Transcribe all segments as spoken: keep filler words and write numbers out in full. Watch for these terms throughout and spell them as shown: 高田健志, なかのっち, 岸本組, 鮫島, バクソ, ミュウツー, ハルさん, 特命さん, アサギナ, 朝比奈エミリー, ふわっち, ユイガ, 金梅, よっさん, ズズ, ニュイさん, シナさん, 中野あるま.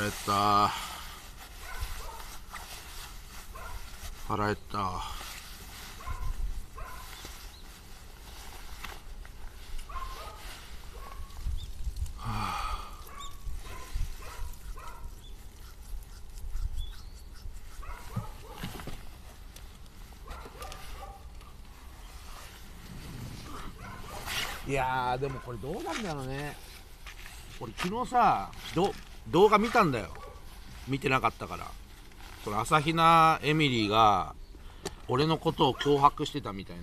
腹減った腹減ったいやーでもこれどうなんだろうね。俺昨日さど動画見たんだよ。見てなかったから。これ朝比奈エミリーが俺のことを脅迫してたみたいな。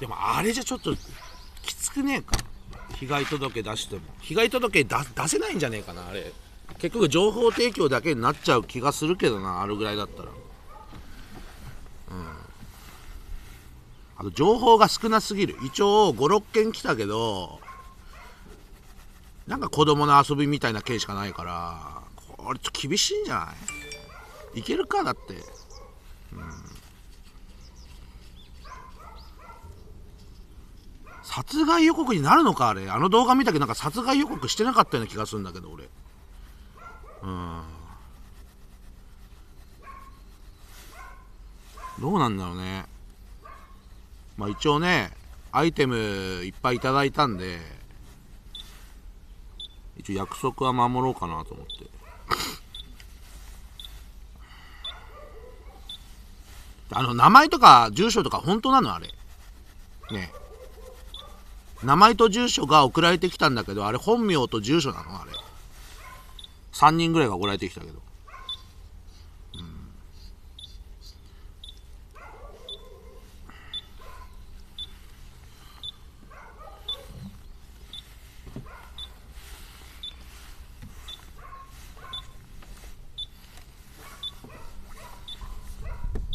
でもあれじゃちょっときつくねえか。被害届出しても被害届出せないんじゃねえかなあれ。結局情報提供だけになっちゃう気がするけどな、あるぐらいだったら。うん。あと情報が少なすぎる。一応ごろっけん来たけど、なんか子供の遊びみたいな件しかないから、これちょっと厳しいんじゃない？いけるかだって。うん。殺害予告になるのかあれ。あの動画見たけどなんか殺害予告してなかったような気がするんだけど俺。うん、どうなんだろうね。まあ一応ねアイテムいっぱいいただいたんで一応約束は守ろうかなと思ってあの名前とか住所とか本当なのあれね。名前と住所が送られてきたんだけどあれ本名と住所なのあれ。さんにんぐらいが送られてきたけど、うん、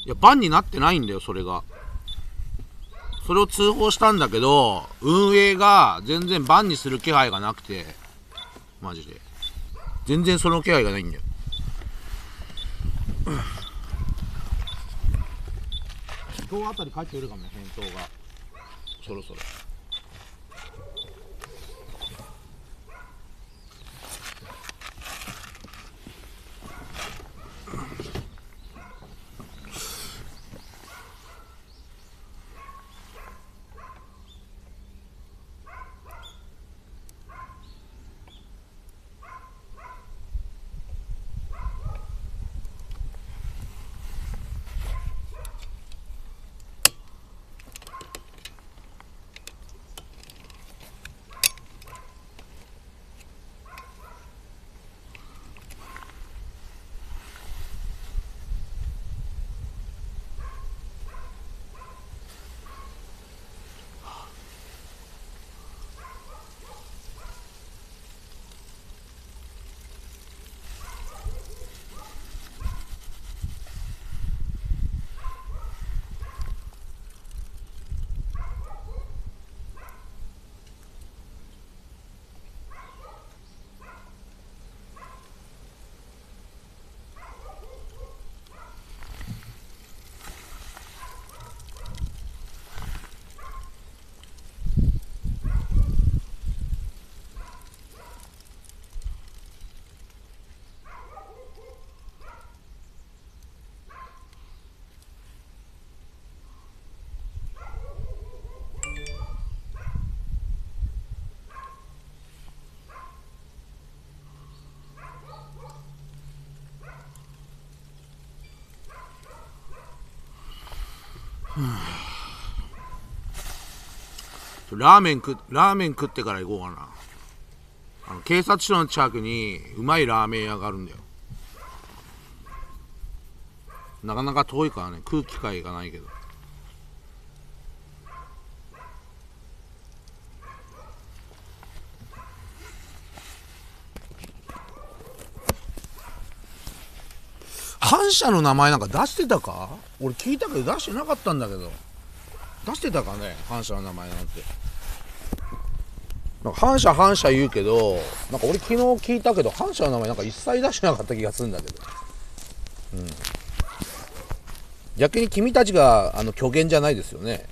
いやバンになってないんだよそれが。それを通報したんだけど運営が全然バンにする気配がなくてマジで。全然その気配がないんだよ。今日あたり帰ってくるかもね、返答が。そろそろ。ラーメン食ラーメン食ってから行こうかな。あの警察署の近くにうまいラーメン屋があるんだよ。なかなか遠いからね食う機会がないけど反社の名前なんか出してたか俺聞いたけど出してなかったんだけど出してたかね反社の名前なんて。なんか反社反社言うけどなんか俺昨日聞いたけど反社の名前なんか一切出してなかった気がするんだけど、うん、逆に君たちがあの虚言じゃないですよね。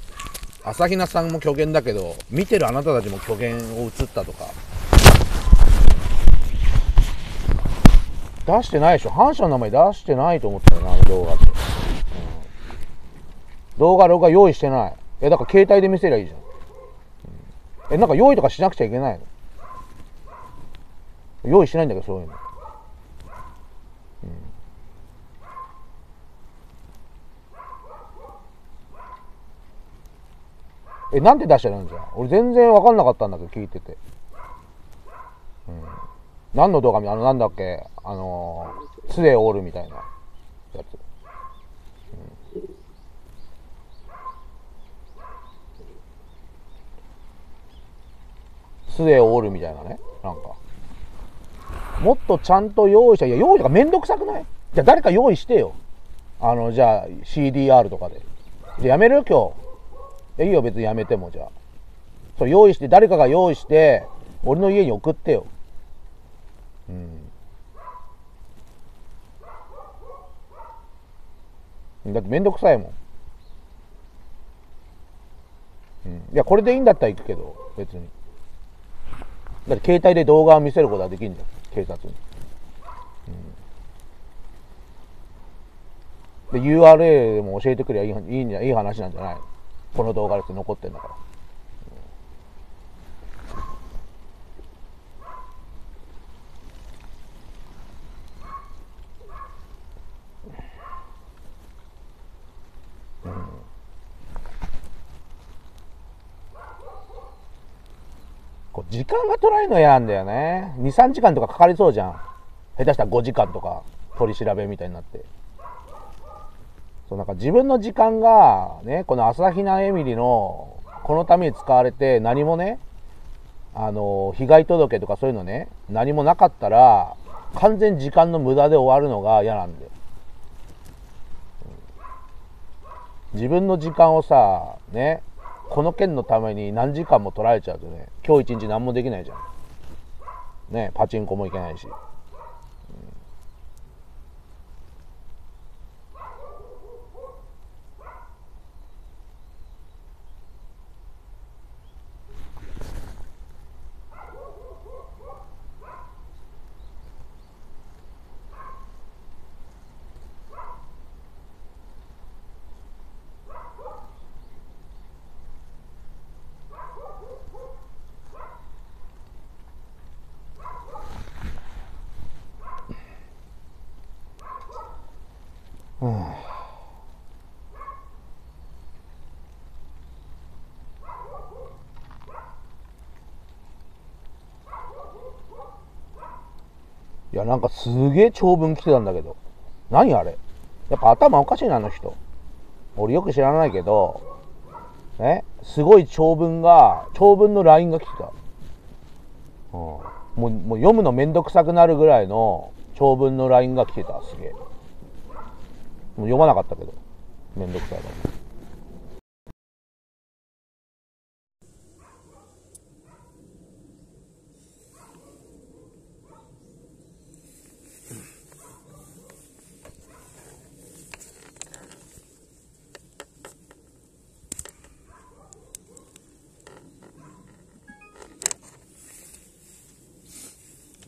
朝比奈さんも虚言だけど、見てるあなたたちも虚言を映ったとか出してないでしょ。反社の名前出してないと思ったよな、あの動画って、うん、動画録画用意してない。え、だから携帯で見せりゃいいじゃん。え、なんか用意とかしなくちゃいけないの？用意しないんだけど、そういうの。うん、え、なんて出してないんじゃん。俺全然わかんなかったんだけど、聞いてて。うん、何の動画見、あの、なんだっけ、あのー、杖を折るみたいなやつ。杖を折るみたいなね。なんかもっとちゃんと用意した。いや、用意とかめんどくさくない？じゃあ誰か用意してよ。あの、じゃあ シーディーアール とかで。じゃあやめるよ、今日。いいよ、別にやめても。じゃあそれ用意して、誰かが用意して俺の家に送ってよ。うん、だってめんどくさいもん。うん、いや、これでいいんだったら行くけど、別に。だって携帯で動画を見せることはできるんだよ、警察に。うん、で ユーアールエル でも教えてくればいい、いいんじゃ、いい話なんじゃないの？この動画です残ってるんだから。時間が取られるの嫌なんだよね。にさんじかんとかかかりそうじゃん。下手したらごじかんとか取り調べみたいになって。そう、なんか自分の時間がね、この朝比奈エミリのこのために使われて、何もね、あの被害届とかそういうのね、何もなかったら完全に時間の無駄で終わるのが嫌なんだよ。自分の時間をさね、この件のために何時間も取られちゃうとね、今日一日何もできないじゃん。ね、パチンコも行けないし、いや、なんかすげえ長文来てたんだけど、何あれ、やっぱ頭おかしいな、あの人。俺よく知らないけどね、すごい長文が、長文の ライン が来てた、うん、もう、もう読むのめんどくさくなるぐらいの長文の ライン が来てた。すげえ、もう読まなかったけど、めんどくさいから。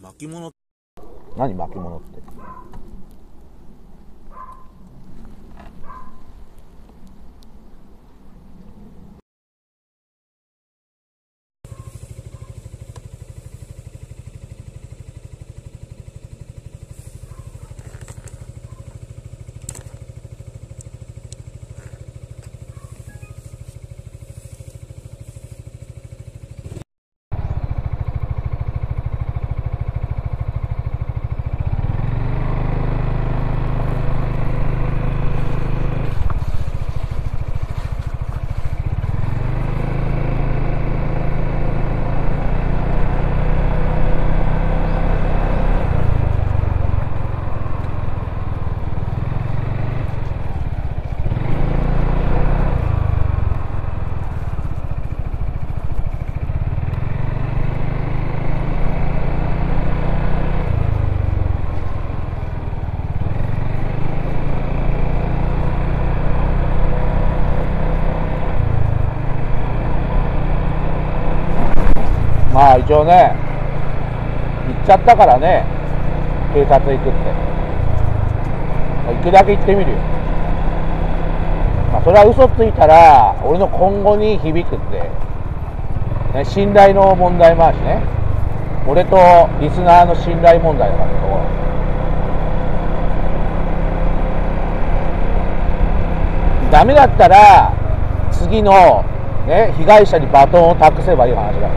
巻物、何巻物って。まあ一応ね行っちゃったからね、警察行くって行くだけ行ってみるよ。まあ、それは嘘ついたら俺の今後に響くって、ね、信頼の問題もあるしね、俺とリスナーの信頼問題だからね。ダメだったら次の、ね、被害者にバトンを託せばいい話だ。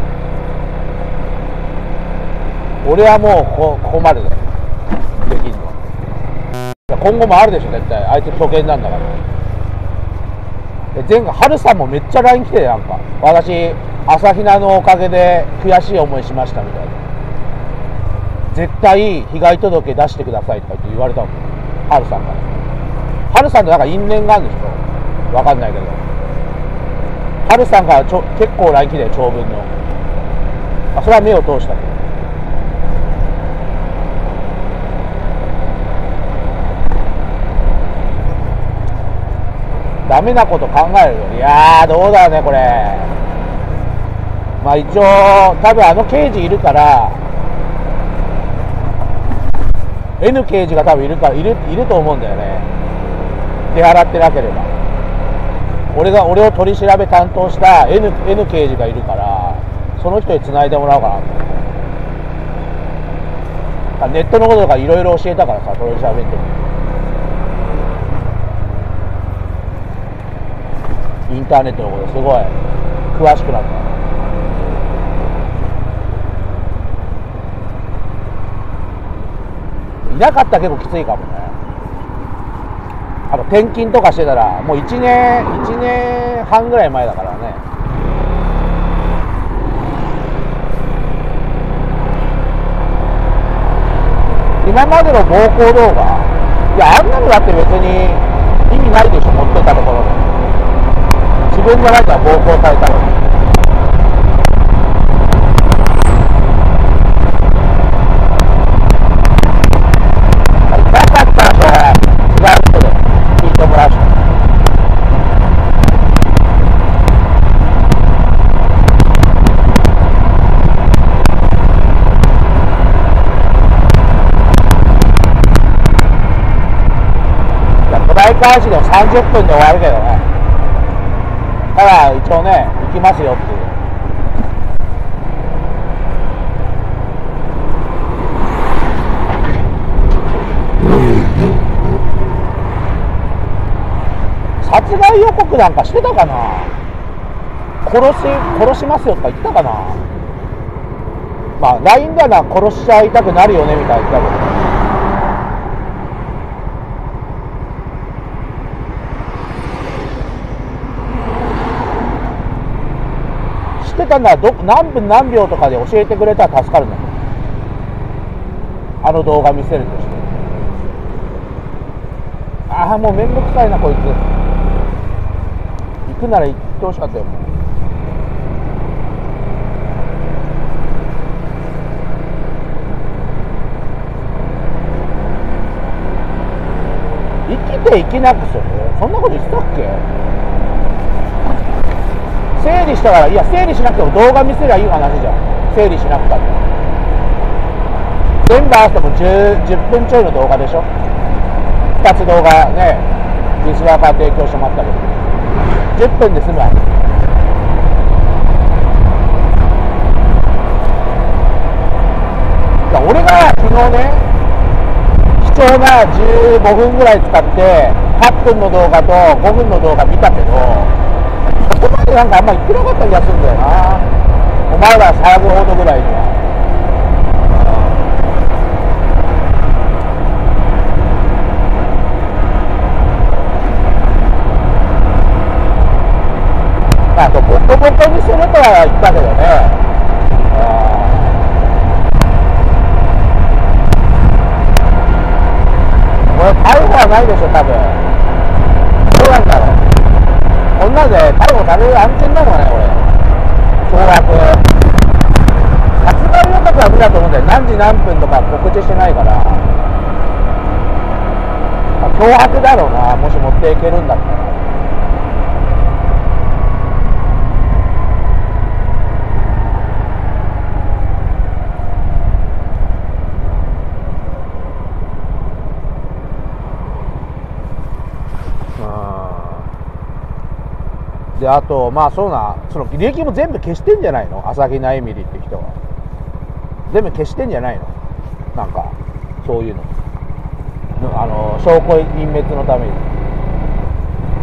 俺はもうこここまでだよ、できんの。今後もあるでしょ絶対、あいつ初見なんだから。で前回ハルさんもめっちゃ ライン 来て、なんか私朝比奈のおかげで悔しい思いしましたみたいな、絶対被害届出してくださいとか言われたもん、ハルさんから。ハルさんとなんか因縁があるんでしょ、わかんないけど、ハルさんからちょ結構 ライン 来て長文の、あ、それは目を通したけど。ダメなこと考えるよ。いやーどうだろうねこれ。まあ一応多分あの刑事いるから、 N 刑事が多分いるからいる、いると思うんだよね、出払ってなければ。俺が俺を取り調べ担当した N, N 刑事がいるから、その人に繋いでもらおうかなと思って。ネットのこととかいろいろ教えたからさ、取り調べってインターネットのことすごい詳しくなった。いなかったら結構きついかもね。あと転勤とかしてたらもういちねんいちねんはんぐらい前だからね。今までの暴行動画、いやあんなのだって別に意味ないでしょ、持ってたところで。自分じゃないから暴行されたのに。開始でもさんじゅっぷんで終わるけどね。ただ一応ね行きますよっていう。殺害予告なんかしてたかな、殺し殺しますよとか言ってたかな。まあ ライン だな、殺しちゃいたくなるよねみたいな言ってたけど。ただど何分何秒とかで教えてくれたら助かるんだけど、あの動画見せるとして、ああもう面倒くさいなこいつ、行くなら行ってほしかったよ。もう生きていけなくする、そんなこと言ってたっけ。整理したから、いや整理しなくても動画見せりゃいい話じゃん、整理しなくたって。全部合わせても 10, じゅっぷんちょいの動画でしょ。ふたつ動画ねリスナーから提供してもらったけどじゅっぷんで済むわけ。俺が昨日ね貴重なじゅうごふんぐらい使ってはっぷんの動画とごふんの動画見たけど、そこまでなんかあんま言ってなかった気がするんだよな、お前ら騒ぐほどぐらいには。あとボコボコにするとは言ったけどね。これ逮捕はないでしょ多分。こんなで逮捕される案件なのかね、これ。脅迫。殺害予告は無理だと思うんだよ。何時何分とか告知してないから。まあ、脅迫だろうな、もし持っていけるんだったら。で、あと、まあそうな、その履歴も全部消してんじゃないの、朝比奈エミリって人は。全部消してんじゃないの、なんか、そういうの。あの、証拠隠滅のために。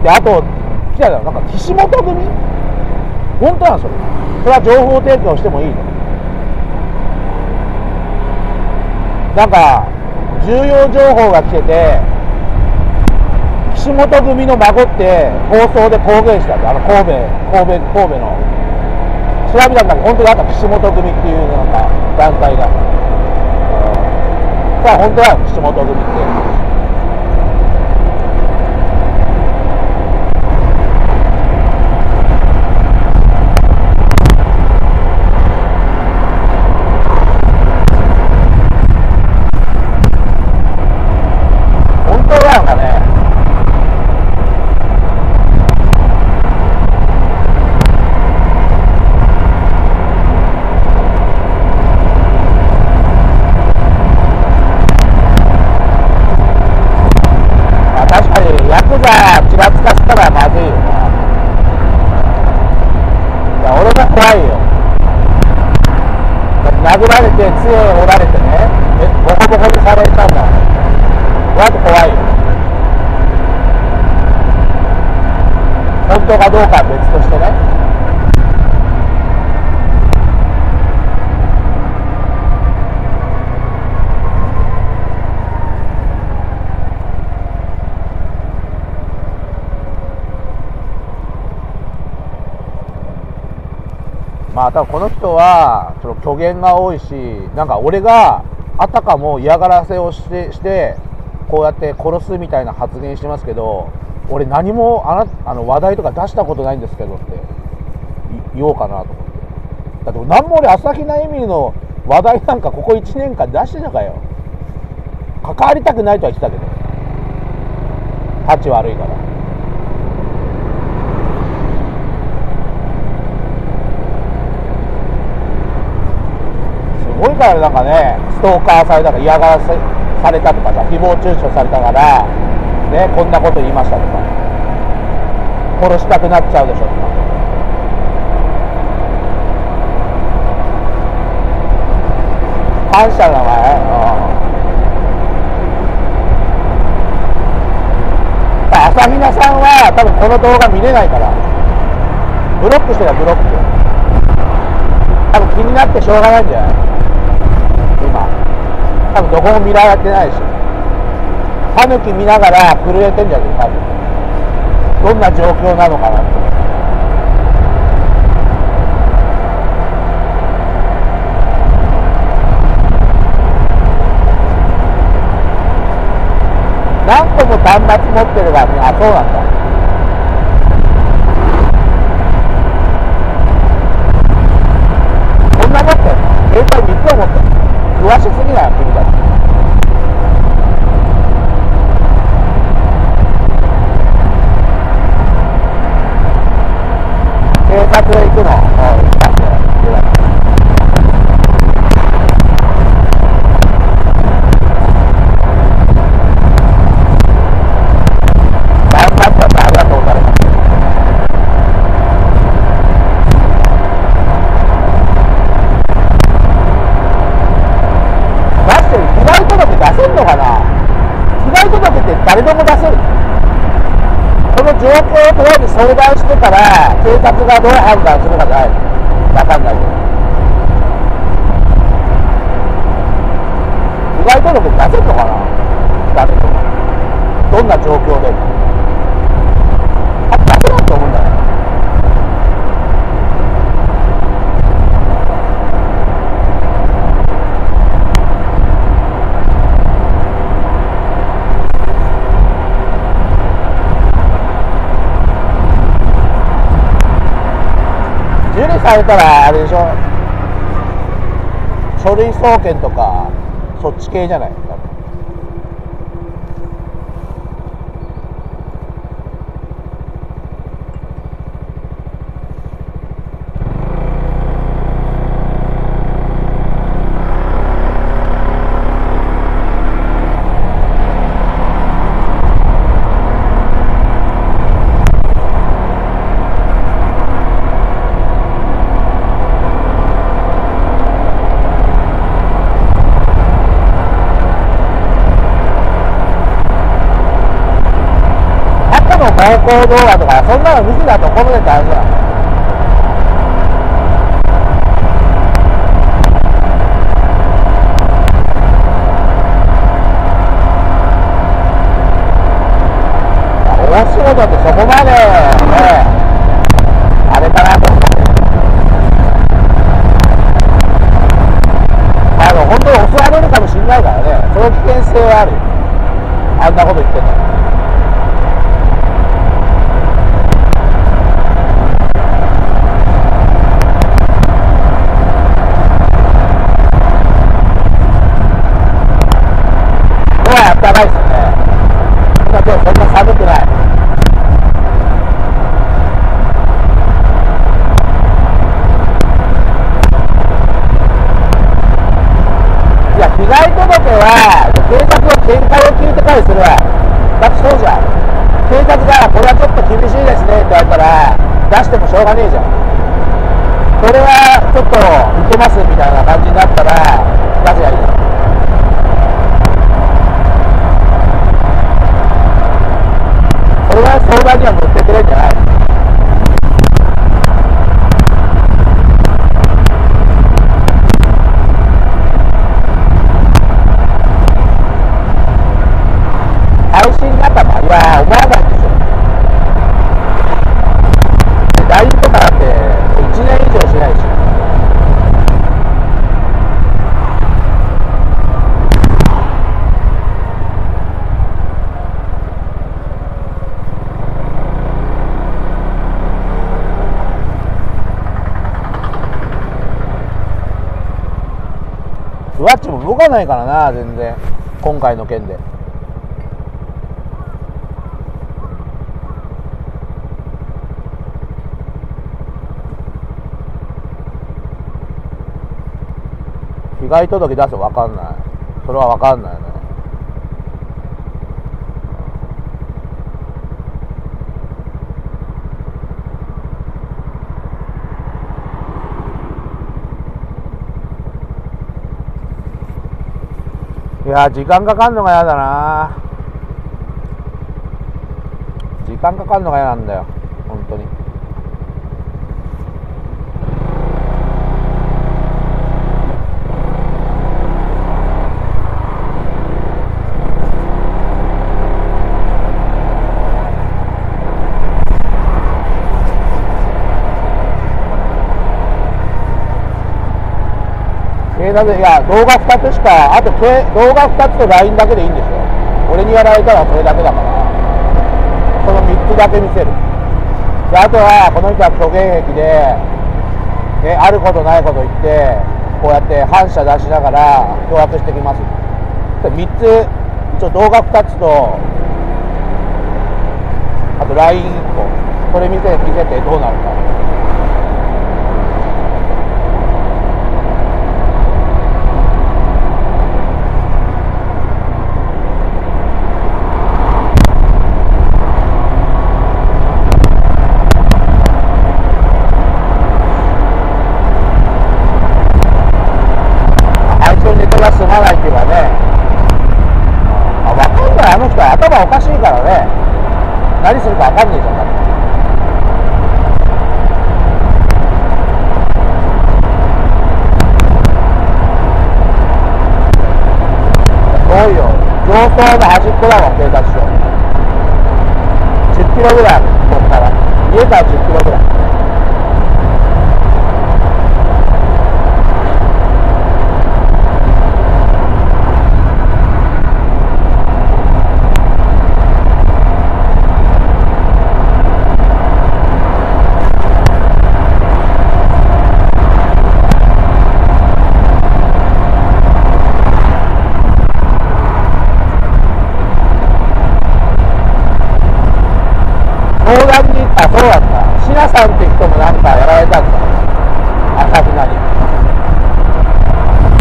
で、あと、来たの、なんか、岸本組本当なんですよ。それは情報提供してもいいの。なんか、重要情報が来てて、岸本組の孫って放送で公言したんで、あの神戸、神戸、神戸の、調べたんだけど、本当にあった岸本組っていうなんか団体が、さあ、本当だよ、岸本組って。殴られて、杖を折られてね、ボコボコにされたんだ。わっと怖いよ。本当かどうかは別としてね。まあ多分この人はその虚言が多いし、なんか俺があたかも嫌がらせをしてしてこうやって殺すみたいな発言してますけど、俺何もあなあの話題とか出したことないんですけどって言おうかなと思って。だって何も俺朝比奈エミリの話題なんかここいちねんかん出してたかよ。関わりたくないとは言ってたけど、立ち悪いから。すごいからなんかね、ストーカーされたから嫌がらせされたとかさ、誹謗中傷されたから、ね、こんなこと言いましたとか、殺したくなっちゃうでしょとか。感謝の名前、うん、朝比奈さんは多分この動画見れないから、ブロックしてた、ブロック。多分気になってしょうがないんじゃない？多分どこも見られてないし、タヌキ見ながら震えてんじゃねえか、どんな状況なのかなって。何個も端末持ってるからね。あ、そうなんだ。相談してから警察がどう判断するかじゃないの、分かんないけど、被害届出せるのかな、出せるのかな、どんな状況でも、あ、出せないと思うんだよ。されたらあれでしょ、書類送検とかそっち系じゃない。行動だとか、そんなの見せたところで大事だ。だってそこまでね、あれかなと思う。あの、本当に襲われるかもしれないからね、その危険性はあるよ。あんなこと言ってんの。これはやったらいいですよね。だってそんな寒くない。被害届は警察の見解を聞いてたりするわ。だってそうじゃん。警察がこれはちょっと厳しいですねって言われたら出してもしょうがねえじゃん。これはちょっといけますみたいな感じになったら出せばいいじゃん。それは相談には持ってくれるんじゃない。ワッチも動かないからな、全然今回の件で。被害届出せば分かんない。それは分かんないね。いやー、時間かかんのが嫌だな。時間かかんのが嫌なんだよ、本当に。いや、動画ふたつしか、あと動画ふたつと ライン だけでいいんでしょ。俺にやられたらそれだけだから、このみっつだけ見せる。であとはこの人は虚言癖で、ね、あることないこと言ってこうやって反射出しながら脅迫してきます。みっつ、一応動画ふたつとあと ラインいっこ、これ見せ、見せてどうなるか。頭おかしいからね、何するか分かんねえじゃん。だってすごいよ、上層の端っこだもん警察署。じゅっキロぐらいある、ここから家からじゅっキロぐらい。そうだった。シナさんって人もなんかやられたんだ、朝比奈に。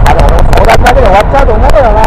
あの、相談だけで終わっちゃうと思うけどな。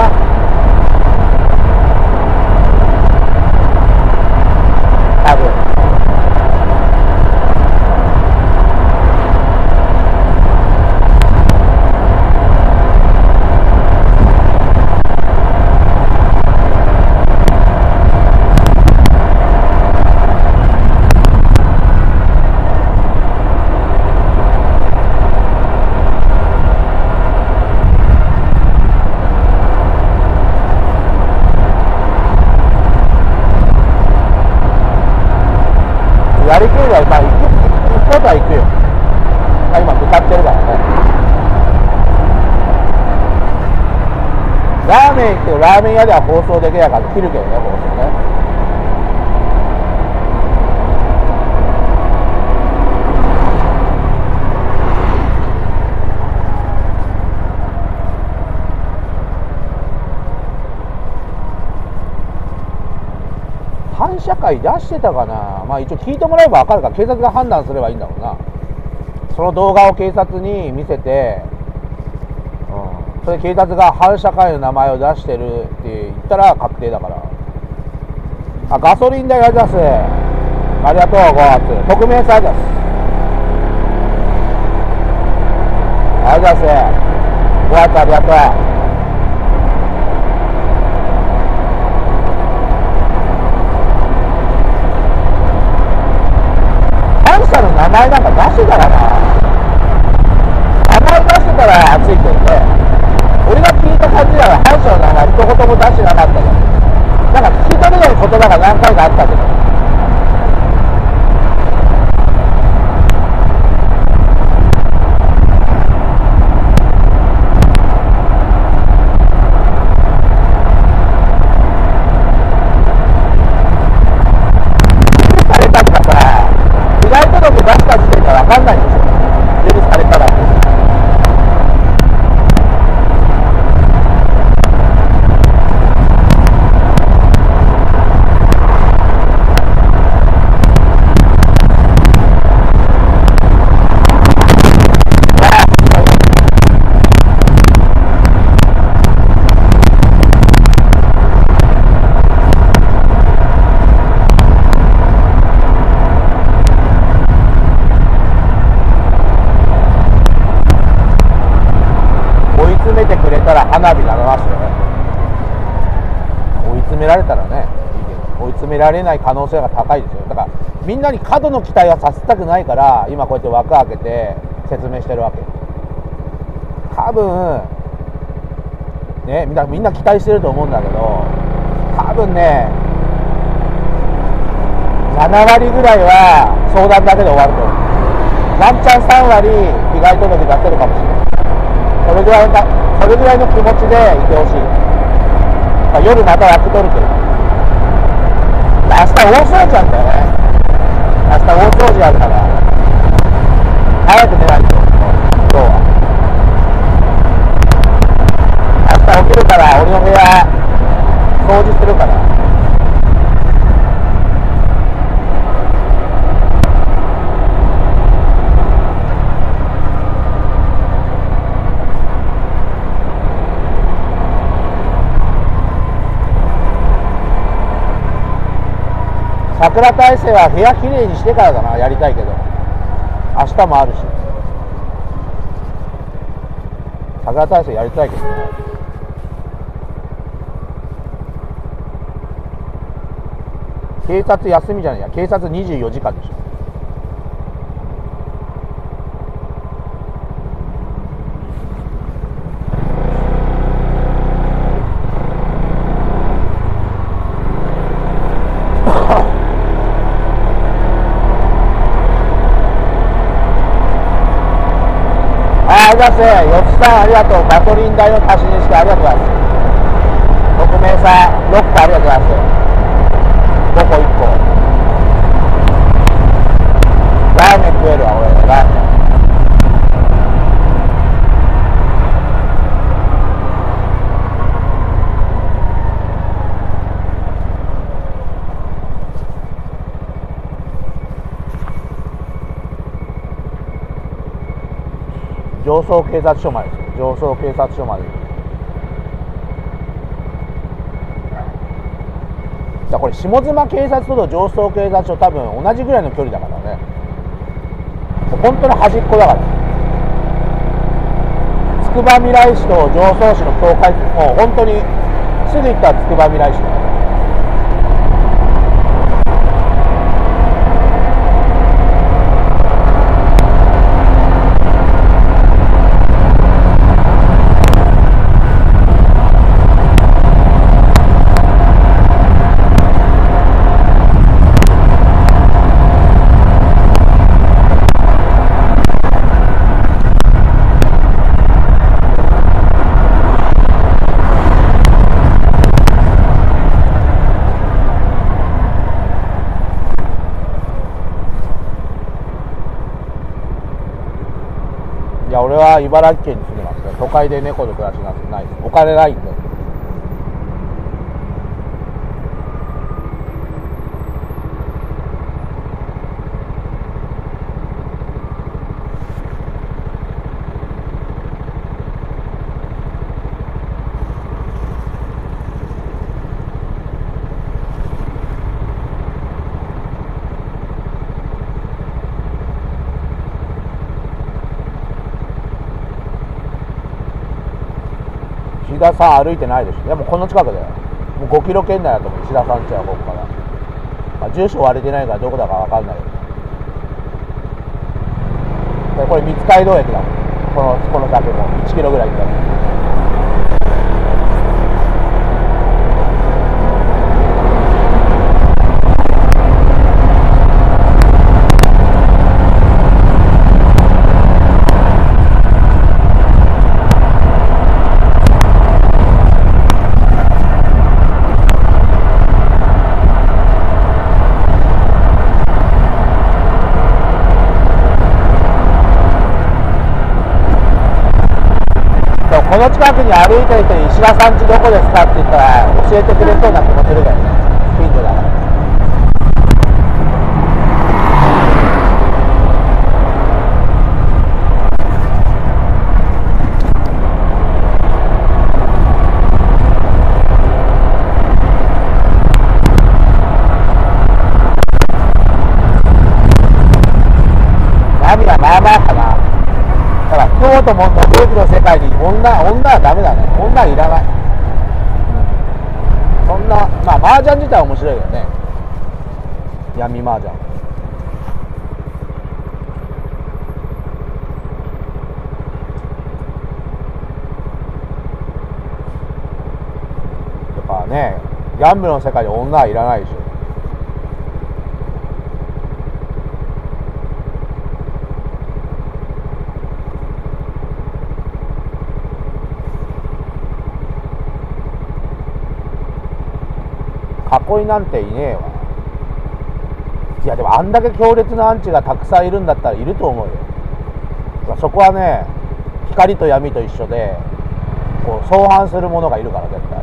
まあ行く行くことは行くよ。まあ、今向かってるからね。ラーメン行ってラーメン屋では放送できないから切るけどね、放送ね。反社会出してたかな。まあ一応聞いてもらえば分かるから、警察が判断すればいいんだろうな。その動画を警察に見せて、うん、それ警察が反社会の名前を出してるって言ったら確定だから。あ、ガソリン代が出す。ありがとうごがつ特命さんです。ありがとうございます。ごがつありがとう。名前なんか出してたらな、名前出してたら熱いけどね。俺が聞いた感じなら反社の名前一言も出してなかったけど、なんか聞き取れない言葉が何回かあったけど、られない可能性が高いですよ。だからみんなに過度の期待はさせたくないから、今こうやって枠開けて説明してるわけ。多分ね、みんなみんな期待してると思うんだけど、多分ねななわりぐらいは相談だけで終わると思う。ワンチャンさんわり被害届出せるかもしれない。それぐらいのそれぐらいの気持ちでいてほしい。まあ、夜また枠取るけど明日大掃除なんだよね。明日大掃除あるから早く出ないと。今日は明日起きるから俺の部屋掃除するから。桜大生は部屋きれいにしてからだな。やりたいけど明日もあるし、桜大生やりたいけどね。警察休みじゃないや、警察にじゅうよじかんでしょ。よつさんありがとう。ガソリン代の足しにしてありがとうございます。特命さんろっこありがとうございます。ごこいっこラーメン食えるわ俺のラーメン。上層警察署までです。上層警察署まで。じゃあこれ下妻警察署と上層警察署多分同じぐらいの距離だからね。本当の端っこだから。つくばみらい市と上層市の境界、もう本当にすぐ行ったらつくばみらい市だから。いや、俺は茨城県に住んでますけど、都会で猫の暮らしなんてないです。お金ないんで。石田さん歩いてないでしょ。でもこの近くだよ。もうごキロ圏内だと思う、石田さん家はここから。まあ、住所割れてないからどこだかわかんないけど。これ三街道駅だもん。この、この先もいちキロぐらい行ったら。この近くに歩いてる人に石田さん家どこですかって言ったら教えてくれそうな気もするけどね。近所だから。波がまあまあかな。だから京都もドキの世界に女、女はダメだね。女はいらない。そんな、まあ麻雀自体は面白いよね。闇麻雀。やっぱね、ギャンブルの世界に女はいらないでしょ。囲いなんていねえわ。いやでもあんだけ強烈なアンチがたくさんいるんだったらいると思うよ。そこはね、光と闇と一緒でこう相反するものがいるから。絶対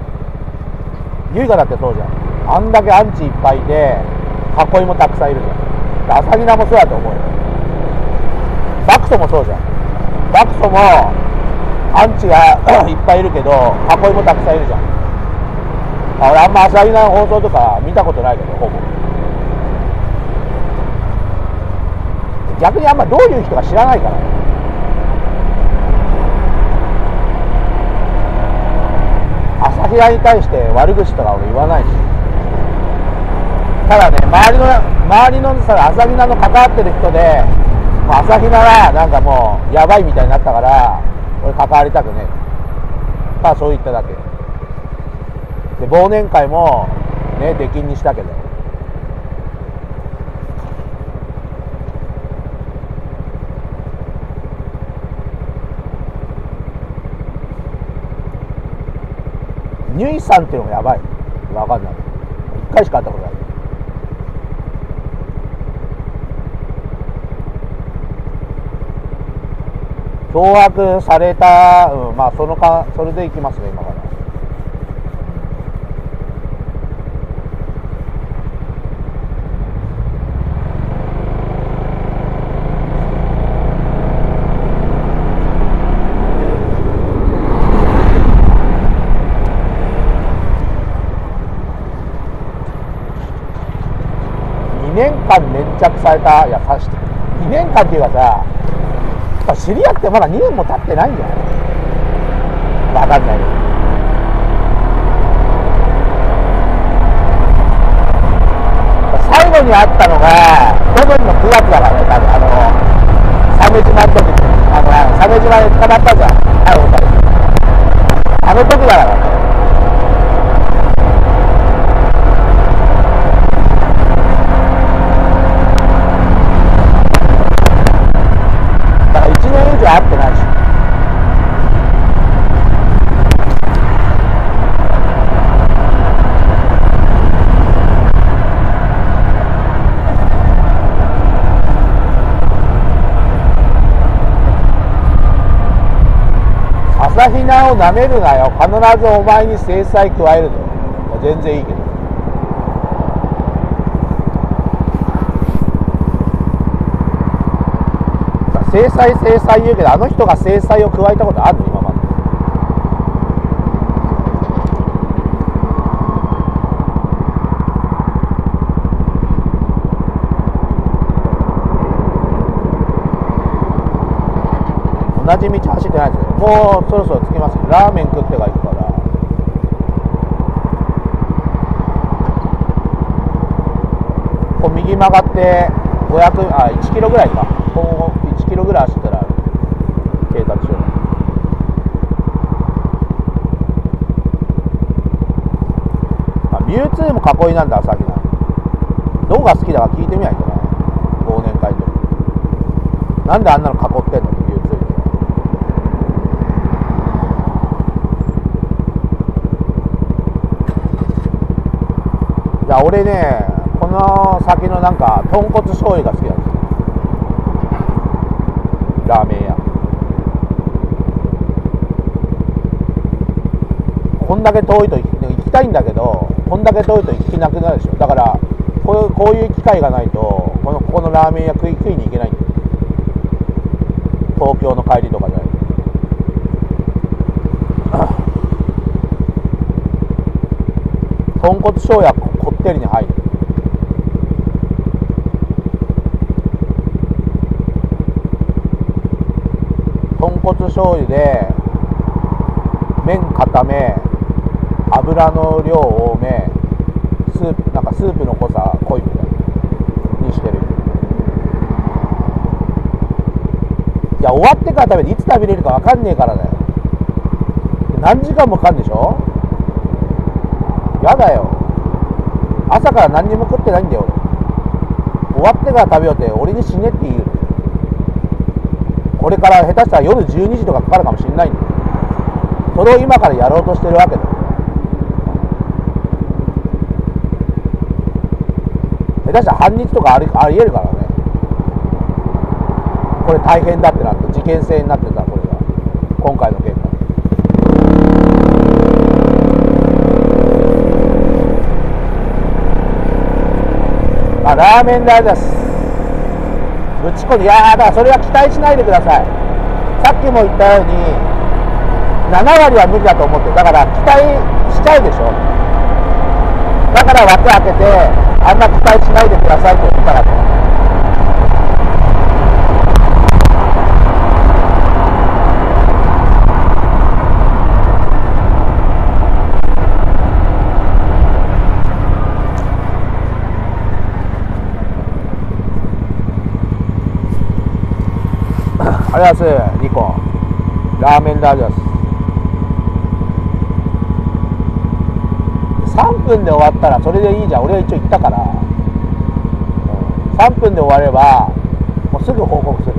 ユイガだってそうじゃん。あんだけアンチいっぱいで囲いもたくさんいるじゃん。アサギナもそうやと思うよ。バクソもそうじゃん。バクソもアンチがいっぱいいるけど囲いもたくさんいるじゃん。俺あんま朝比奈の放送とか見たことないけど、ほぼ逆にあんまどういう人か知らないからね。朝比奈に対して悪口とか俺言わないし、ただね、周りの周りのさ、朝比奈の関わってる人で朝比奈はなんかもうやばいみたいになったから、俺関わりたくねえ、まあそう言っただけで。忘年会もね、出禁にしたけど、ニュイさんっていうのもやばい。分かんない、いっかいしか会ったことない。脅迫された、うん、まあそのか、それでいきますね今から。にねんかん粘着された、いや、さしてにねんかんっていうかさ、やっぱ知り合ってまだにねんも経ってないんじゃない？分かんないけど。最後に会ったのが去年のくがつだからね、多分あの鮫島の時に、あの鮫島で捕まったじゃん、あのふたり。あの時だからね。朝比奈をなめるなよ、必ずお前に制裁加えると。全然いいけど。制裁制裁言うけど、あの人が制裁を加えたことあるの今まで。同じ道走ってないですよ。もうそろそろ着きます。ラーメン食ってから行くから。こう右曲がってごひゃく、あ、いちキロぐらいか。こういちキロぐらい走ったら警察署。あ、ミュウツーも囲いなんだ朝比奈。どうが好きだか聞いてみないとね、忘年会と。なんであんなの囲ってんの。いや俺ね、この先のなんか豚骨醤油が好きなんですよ、ラーメン屋。こんだけ遠いと行きたいんだけど、こんだけ遠いと行きなくなるでしょ。だからこういう、こういう機会がないとこのここのラーメン屋食い、食いに行けないんだよ。東京の帰りとかじゃない。豚骨醤油こってりに入る。豚骨醤油で麺固め、油の量多め、スープなんかスープの濃さ濃いみたいにしてる。いや終わってから食べて、いつ食べれるか分かんねえからだよ。何時間もかかるんでしょ。やだよ、朝から何にも食ってないんだよ俺。終わってから食べようって俺に死ねって言う。これから下手したら夜じゅうにじとかかかるかもしれないんだよ。それを今からやろうとしてるわけだ。下手したら半日とかあり、ありえるからね。これ大変だってなって、事件性になってた、これが今回の件。ラーメン代です。ぶちこり。いやー、だからそれは期待しないでください。さっきも言ったようにななわりは無理だと思って、だから期待しちゃうでしょ。だから枠開けてあんな期待しないでくださいって言ったらと。ありがとうございます。ニコンラーメンラージャスさんぷんで終わったらそれでいいじゃん。俺は一応行ったから、うん、さんぷんで終わればもうすぐ報告する。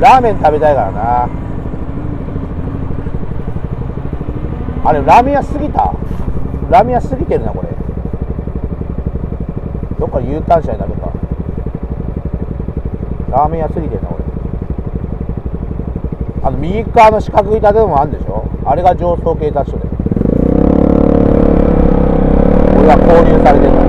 ラーメン食べたいからな。あれラーメン屋過ぎた、ラーメン屋過ぎてるなこれ。どっか U ターン車になるか。ラーメン屋過ぎてるなこれ。あの右側の四角い建物もあるでしょ、あれが上層警察署で。俺は購入されてるから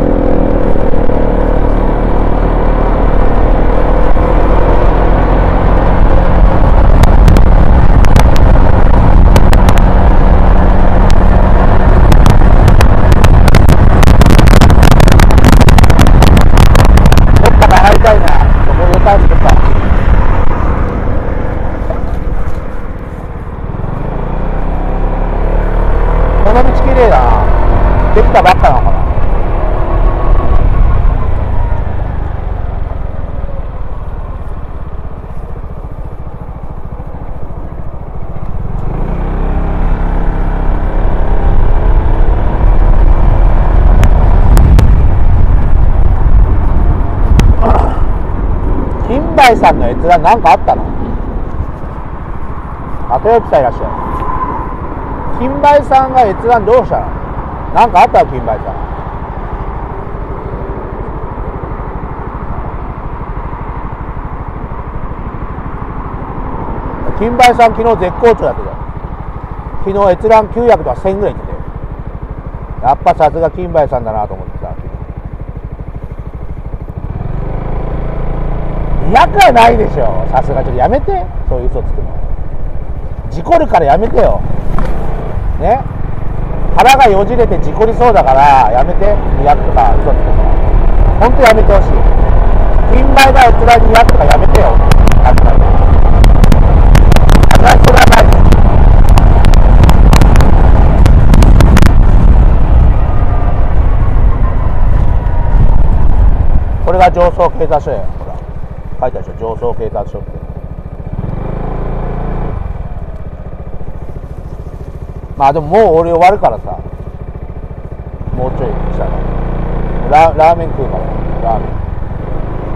みたいな。できたばっかなのかな。金梅さんの閲覧なんかあったの？後よきさんいらっしゃい。金梅さんが閲覧どうしたの？なんかあったの？金梅さん。金梅さん昨日絶好調だったじゃん。昨日閲覧きゅうひゃくとかせんぐらいいってたよ。やっぱさすが金梅さんだなと思ってさ。にひゃくはないでしょ。さすがちょっとやめて。そういう嘘つくの。事故るからやめてよ。ね、腹がよじれて事故りそうだからやめて、にひゃくとかひとつとか本当やめてほしい。金梅が閲覧にひゃくとかやめてよ。やめてそれはない。これが上層警察署や。ほら書いてあるでしょ、上層警察署って。まあでももう俺終わるからさ、もうちょいしたら ラ, ラーメン食うから。ラーメン、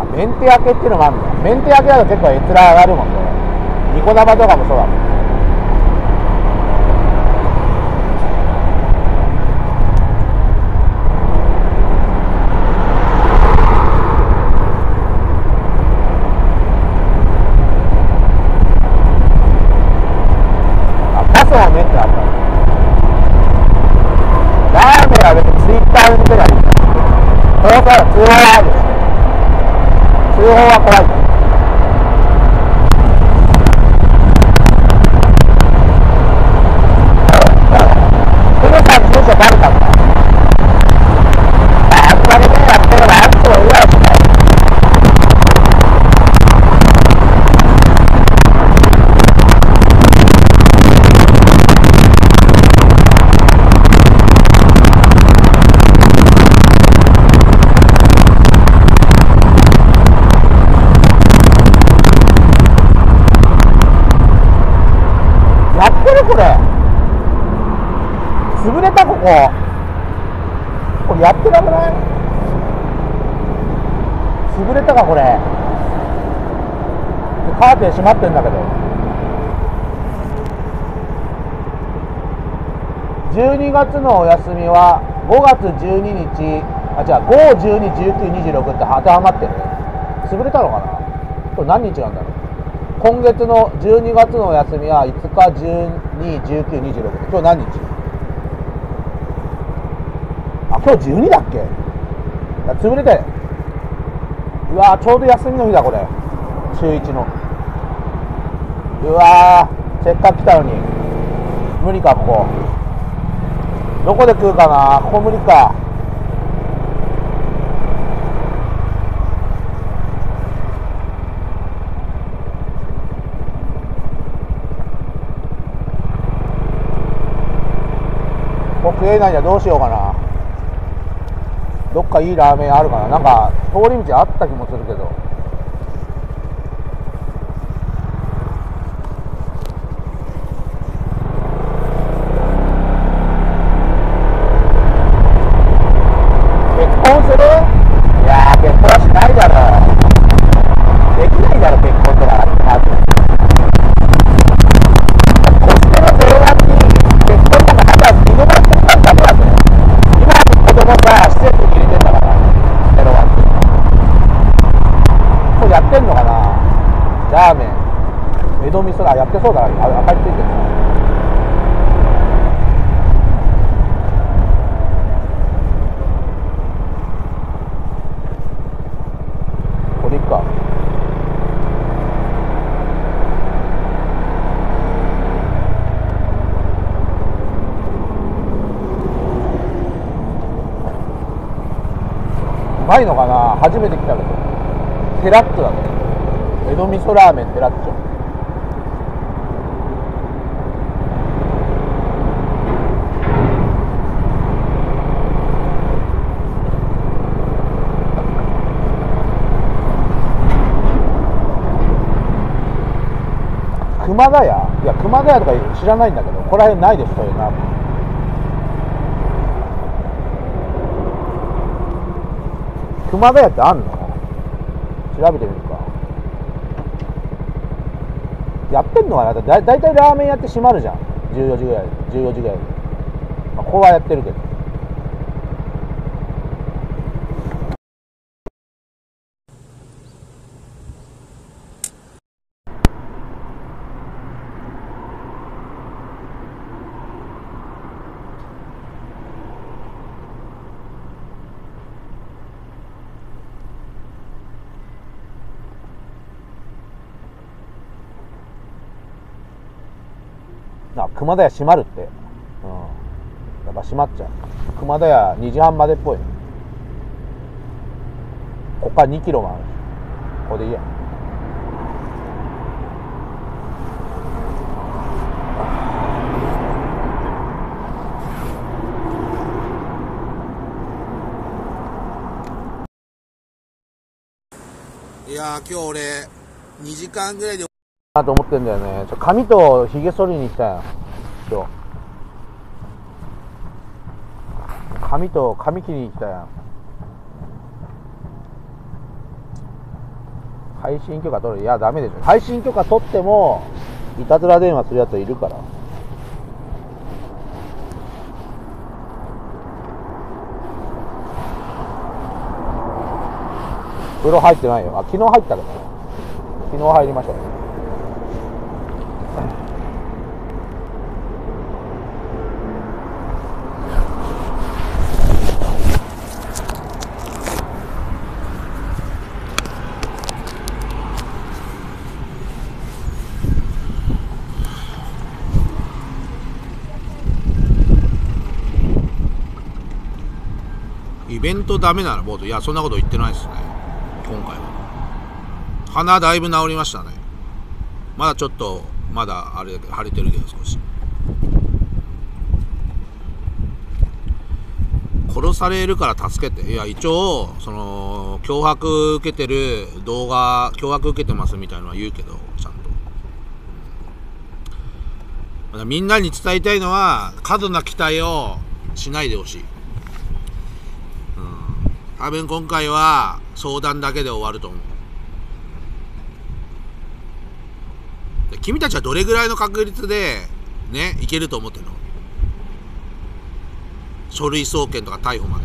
あ、メンテ明けっていうのもあるんだ。メンテ明けだと結構閲覧上がるもんね。ニコ生とかもそうだもん。閉まってんだけど、じゅうにがつのお休みはごがつじゅうににち、あ、違う、ご、じゅうに、じゅうく、にじゅうろくって当てはまってるね。潰れたのかな。これ何日なんだろう。今月のじゅうにがつのお休みはいつか、じゅうに、じゅうく、にじゅうろくって今日何日？あ、今日じゅうにだっけ。潰れて、うわー、ちょうど休みの日だこれ、しゅういちの。うわー、せっかく来たのに無理か。ここどこで食うかな。ここ無理か。ここ食えないじゃどうしようかな。どっかいいラーメンあるかな。なんか通り道あった気もするけど。そうだ、赤いついてる。これいっか。うまいのかな。初めて来たけど。テラッとだね。江戸味噌ラーメンテラッと。熊谷、いや熊谷とか知らないんだけど、ここら辺ないです、そういうな。熊谷ってあんの？調べてみるか。やってんのかな。だ、だいたいラーメンやって閉まるじゃん、じゅうよじぐらい、じゅうよじぐらいで、まあ、ここはやってるけど。熊谷閉まるって、うん、やっぱ閉まっちゃう。熊谷にじはんまでっぽい。ここからにキロもある。ここでいいや。いやー、今日俺にじかんぐらいでなと思ってんだよね。ちょ髪とひげ剃りに来たよ。髪と髪切りに来たやん。配信許可取る？いやダメでしょ。配信許可取ってもいたずら電話するやついるから。風呂入ってないよ。あ、昨日入ったけど、昨日入りましたね。イベントダメならボート、いやそんなこと言ってないですね。今回は鼻だいぶ治りましたね。まだちょっとまだあれだけど腫れてるけど少し。殺されるから助けて。いや一応その脅迫受けてる動画、脅迫受けてますみたいなのは言うけど、ちゃんとみんなに伝えたいのは過度な期待をしないでほしい。多分今回は相談だけで終わると思う。君たちはどれぐらいの確率でね、いけると思ってるの？書類送検とか逮捕まで。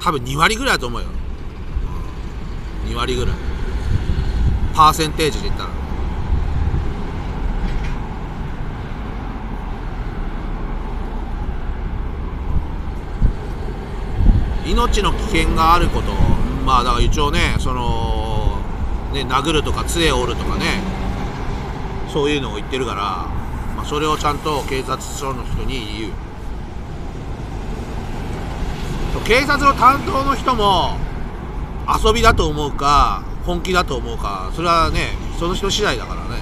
多分にわりぐらいだと思うよ。にわりぐらい。パーセンテージで言ったら。命の危険があること、まあだから一応ね、そのね殴るとか杖を折るとかね、そういうのを言ってるから、まあ、それをちゃんと警察署の人に言う。警察の担当の人も遊びだと思うか本気だと思うか、それはねその人次第だからね。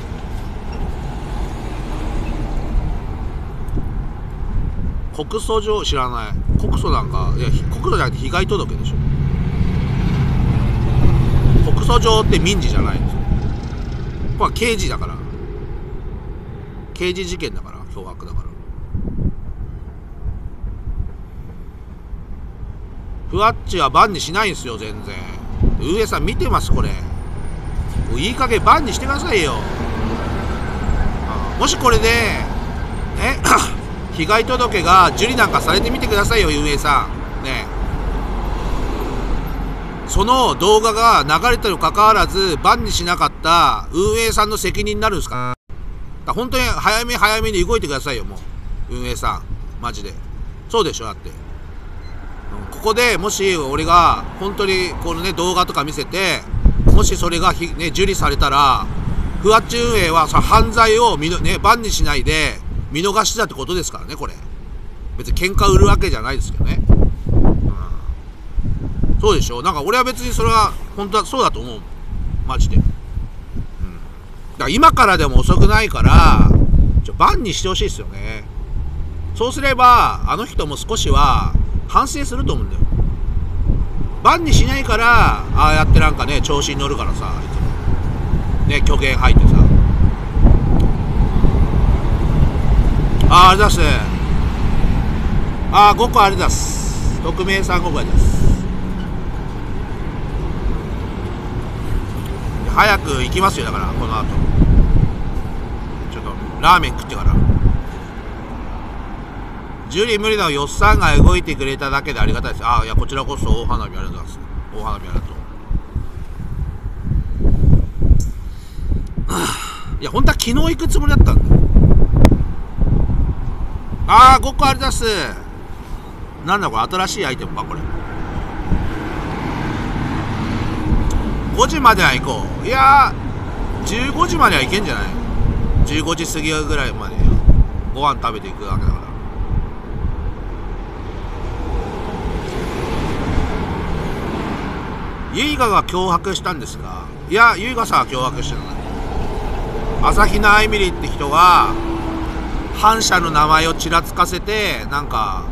告訴状知らない。告訴なんか、いや告訴じゃなくて被害届でしょ。告訴状って民事じゃないんですよ。まあ刑事だから、刑事事件だから、脅迫だから。ふわっちはバンにしないんですよ全然。上さん見てます。これいい加減バンにしてくださいよ。ああ、もしこれでえ被害届が受理なんかされてみてくださいよ、運営さん。ねえ、その動画が流れてるにかかわらずバンにしなかった運営さんの責任になるんですか？だ、本当に早め早めに動いてくださいよ、もう運営さんマジで。そうでしょ。だってここでもし俺が本当にこのね動画とか見せて、もしそれがひ、ね、受理されたら、ふわっち運営はさ犯罪をみの、ね、バンにしないで見逃しだってことですからね、これ。別に喧嘩売るわけじゃないですけどね。うん、そうでしょ。なんか俺は別にそれは本当はそうだと思う。マジで。うん、だから今からでも遅くないから、ちょバンにしてほしいですよね。そうすれば、あの人も少しは反省すると思うんだよ。バンにしないから、ああやってなんかね、調子に乗るからさ、ね、虚言吐いてさ。あーあれだしね、あーごこあれだす、特命さんごこあれだす。早く行きますよ。だからこの後ちょっとラーメン食ってから。ジュリー無理なよっさんが動いてくれただけでありがたいです。ああ、いやこちらこそ大花火ありがとうございます。大花火ありがとう。いや本当は昨日行くつもりだったんだ。ああごこありだす。なんだこれ、新しいアイテムかこれ。ごじまでは行こう。いやーじゅうごじまでは行けんじゃない。じゅうごじ過ぎぐらいまでご飯食べていくわけだから。ユイガが脅迫したんですか。いやユイガさんは脅迫してるな。朝比奈あいみりって人が反社の名前をちらつかせてなんか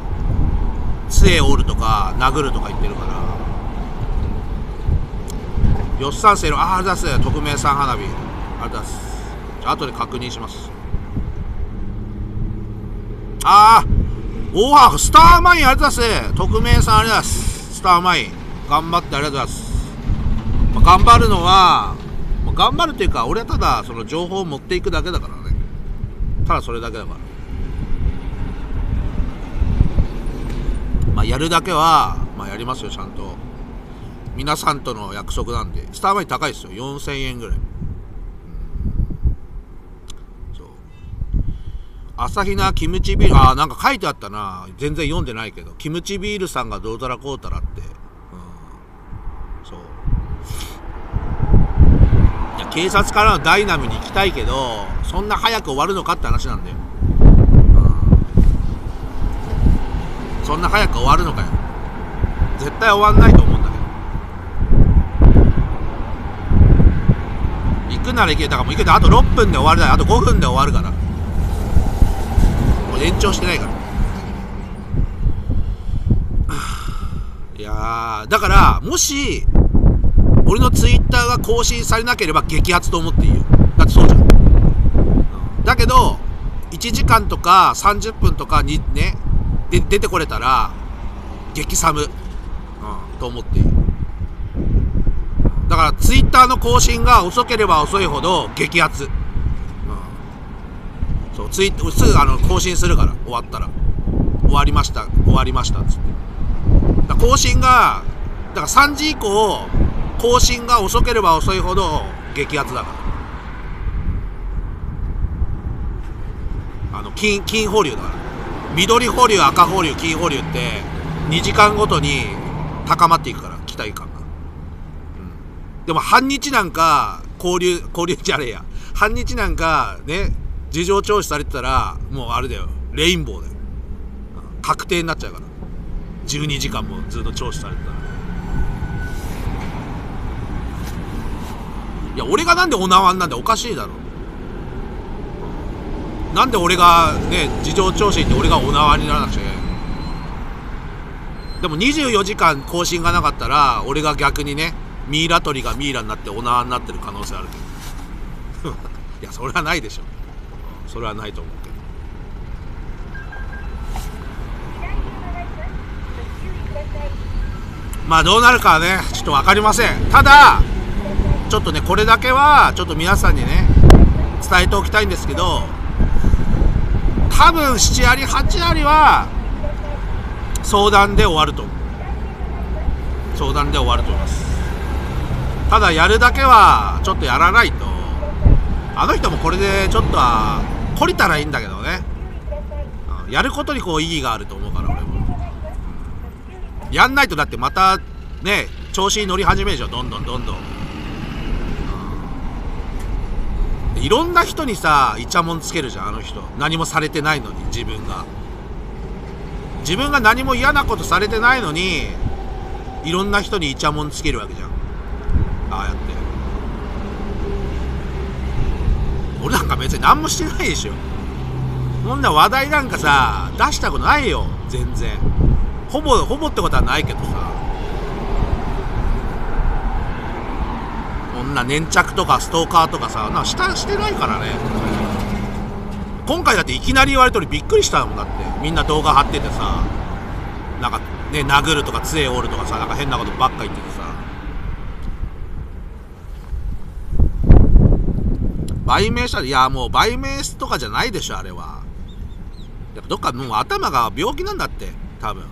杖を折るとか殴るとか言ってるから。よっさんせのああ出す、特命さん花火あれ出す。じゃあ後で確認します。ああおわスターマインあれ出す、特命さんあれ出す。スターマイン頑張ってありがとうございます。まあ、頑張るのは、まあ、頑張るというか俺はただその情報を持っていくだけだからね。ただそれだけだから、まあ、やるだけは、まあ、やりますよちゃんと。皆さんとの約束なんで。スターマイン高いですよ、よんせんえんぐらい。そう、朝比奈キムチビール、ああなんか書いてあったな、全然読んでないけど、キムチビールさんがどうたらこうたらって。そういや警察からのダイナムに行きたいけどそんな早く終わるのかって話なんだよ、うん、そんな早く終わるのかよ。絶対終わんないと思うんだけど。行くなら行ける。だからもう行く。あとろっぷんで終わるだよ。あとごふんで終わるからもう延長してないから。いやーだからもし俺のツイッターが更新されなければ激アツと思っていいよ。だってそうじゃん。だけどいちじかんとかさんじゅっぷんとかにねで出てこれたら激寒、うん、と思っていい。だからツイッターの更新が遅ければ遅いほど激アツ、うん、そうツイすぐあの更新するから。終わったら終わりました終わりましたっつって。だ更新がだからさんじ以降更新が遅ければ遅いほど激アツだから。あの金金保留だから、緑保留赤保留金保留ってにじかんごとに高まっていくから期待感が、うん、でも半日なんか交流交流じゃねえや半日なんかね事情聴取されてたらもうあれだよレインボーだよ、確定になっちゃうから。じゅうにじかんもずっと聴取されてた。いや俺がなんでお縄なんでおかしいだろ。なんで俺がね事情聴取って俺がお縄にならなくちゃいけないの。でもにじゅうよじかん更新がなかったら俺が逆にねミイラ取りがミイラになってお縄になってる可能性あるけどいやそれはないでしょ、それはないと思うけど。まあどうなるかはねちょっと分かりません。ただちょっとねこれだけはちょっと皆さんにね伝えておきたいんですけど、多分なな割はち割は相談で終わると思う。相談で終わると思います。ただやるだけはちょっとやらないと。あの人もこれでちょっとは懲りたらいいんだけどね、やることにこう意義があると思うから俺も。やんないとだってまたね調子に乗り始めるじゃん、どんどんどんどん、うん、いろんな人にさイチャモンつけるじゃんあの人。何もされてないのに自分が自分が何も嫌なことされてないのにいろんな人にイチャモンつけるわけじゃん。ああやって俺なんか別に何もしてないでしょ。そんな話題なんかさ出したことないよ全然。ほぼほぼってことはないけどさ、こんな粘着とかストーカーとかさなんかしたしてないからね。今回だっていきなり言われたりびっくりしたもんだって。みんな動画貼っててさ、なんかね、殴るとか杖折るとかさ、なんか変なことばっか言っててさ。売名したら、いやもう売名とかじゃないでしょ、あれは。やっぱどっかもう頭が病気なんだって、多分。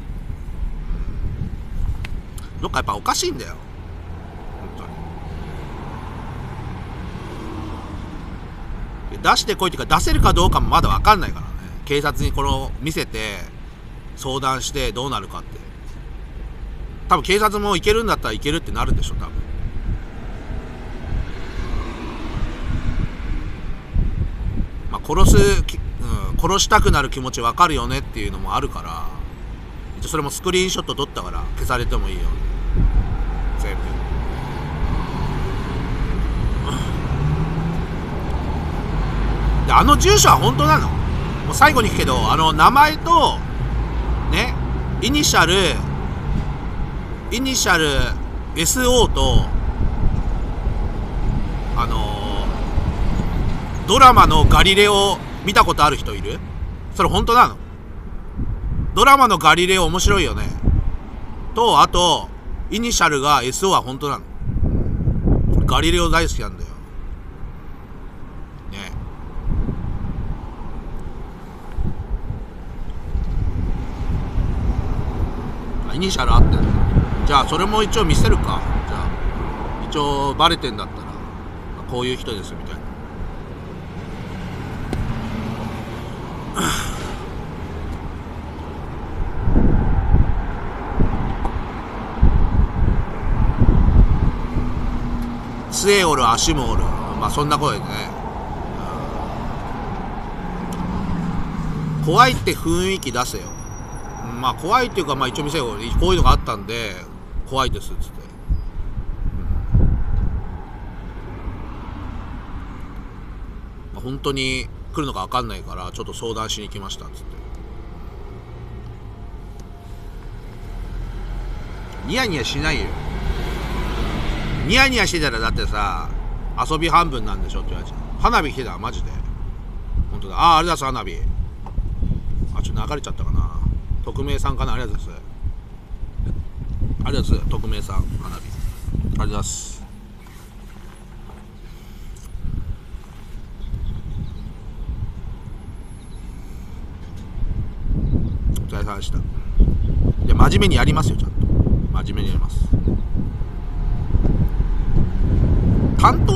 どっかやっぱおかしいんだよ。出してこいっていうか、出せるかどうかもまだ分かんないからね。警察にこれを見せて相談してどうなるかって、多分警察も行けるんだったら行けるってなるでしょ、多分。まあ殺す、うん、殺したくなる気持ち分かるよねっていうのもあるから、一応それもスクリーンショット撮ったから消されてもいいよ、全部。あの住所は本当なの？もう最後に聞くけど、あの名前とね、イニシャルイニシャル エスオー と、あのー、ドラマのガリレオ見たことある人いる？それ本当なの？ドラマのガリレオ面白いよね。とあとイニシャルが エスオー は本当なの？ガリレオ大好きなんだよ。イニシャルあってん、じゃあそれも一応見せるか。じゃあ一応バレてんだったらこういう人ですみたいな。杖折る、足も折る、まあそんな声でね。怖いって雰囲気出せよ。まあ怖いっていうか、まあ一応店をこういうのがあったんで怖いですっつって、うん、本当に来るのか分かんないからちょっと相談しに来ましたっつって。ニヤニヤしないよ。ニヤニヤしてたらだってさ、遊び半分なんでしょって言われちゃう。花火来てた、マジで本当だ。ああ、あれだす、花火。あ、ちょっと流れちゃったかな。匿名さんかな、ありがとうございます。ありがとうございます。匿名さん、花火。ありがとうございます。お疲れ様でした。いや、真面目にやりますよ、ちゃんと。真面目にやります。担当